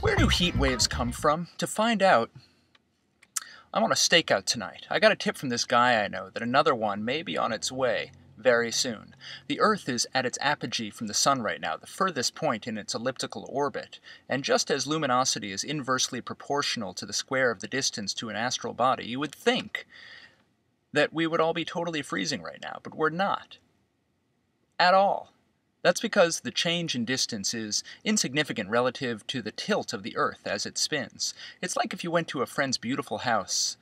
Where do heat waves come from? To find out, I'm on a stakeout tonight. I got a tip from this guy I know that another one may be on its way very soon. The Earth is at its apogee from the Sun right now, the furthest point in its elliptical orbit, and just as luminosity is inversely proportional to the square of the distance to an astral body, you would think that we would all be totally freezing right now, but we're not. At all. That's because the change in distance is insignificant relative to the tilt of the Earth as it spins. It's like if you went to a friend's beautiful house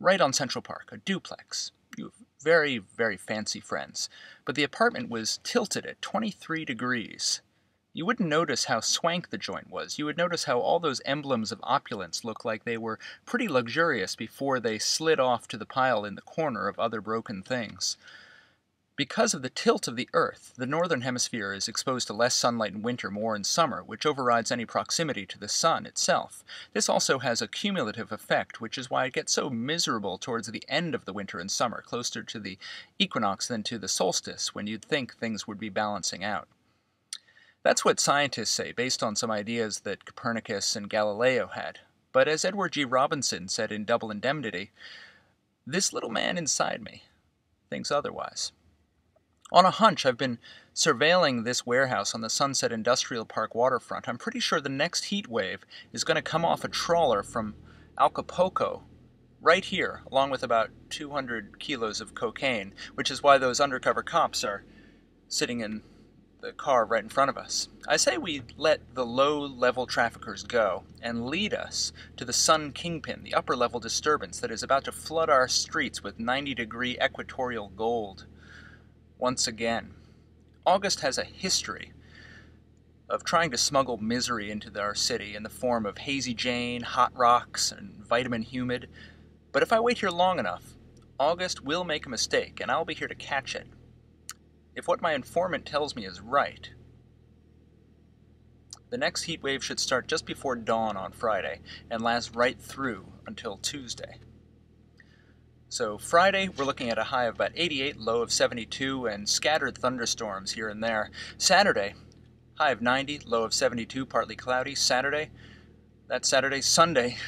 right on Central Park, a duplex. You very, very fancy friends, but the apartment was tilted at 23 degrees. You wouldn't notice how swank the joint was. You would notice how all those emblems of opulence looked like they were pretty luxurious before they slid off to the pile in the corner of other broken things. Because of the tilt of the Earth, the northern hemisphere is exposed to less sunlight in winter, more in summer, which overrides any proximity to the sun itself. This also has a cumulative effect, which is why it gets so miserable towards the end of the winter and summer, closer to the equinox than to the solstice, when you'd think things would be balancing out. That's what scientists say, based on some ideas that Copernicus and Galileo had. But as Edward G. Robinson said in Double Indemnity, this little man inside me thinks otherwise. On a hunch, I've been surveilling this warehouse on the Sunset Industrial Park waterfront. I'm pretty sure the next heat wave is going to come off a trawler from Acapulco right here, along with about 200 kilos of cocaine, which is why those undercover cops are sitting in the car right in front of us. I say we let the low-level traffickers go and lead us to the sun kingpin, the upper-level disturbance that is about to flood our streets with 90-degree equatorial gold. Once again, August has a history of trying to smuggle misery into our city in the form of Hazy Jane, Hot Rocks, and Vitamin Humid. But if I wait here long enough, August will make a mistake, and I'll be here to catch it. If what my informant tells me is right, the next heat wave should start just before dawn on Friday and last right through until Tuesday. So Friday, we're looking at a high of about 88, low of 72, and scattered thunderstorms here and there. Saturday, high of 90, low of 72, partly cloudy. Sunday, high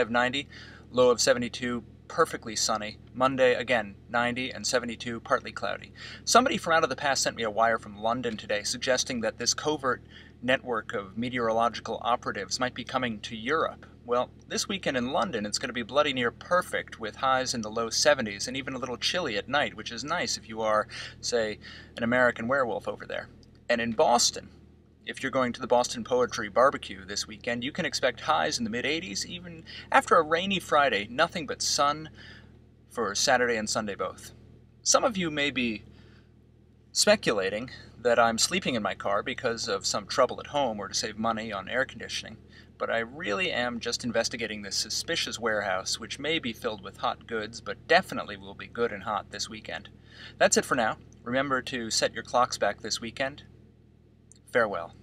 of 90, low of 72, perfectly sunny. Monday, again, 90 and 72, partly cloudy. Somebody from out of the past sent me a wire from London today suggesting that this covert network of meteorological operatives might be coming to Europe. Well, this weekend in London, it's going to be bloody near perfect with highs in the low 70s and even a little chilly at night, which is nice if you are, say, an American werewolf over there. And in Boston, if you're going to the Boston Poetry Barbecue this weekend, you can expect highs in the mid-80s, even after a rainy Friday, nothing but sun for Saturday and Sunday both. Some of you may be speculating that I'm sleeping in my car because of some trouble at home or to save money on air conditioning. But I really am just investigating this suspicious warehouse, which may be filled with hot goods, but definitely will be good and hot this weekend. That's it for now. Remember to set your clocks back this weekend. Farewell.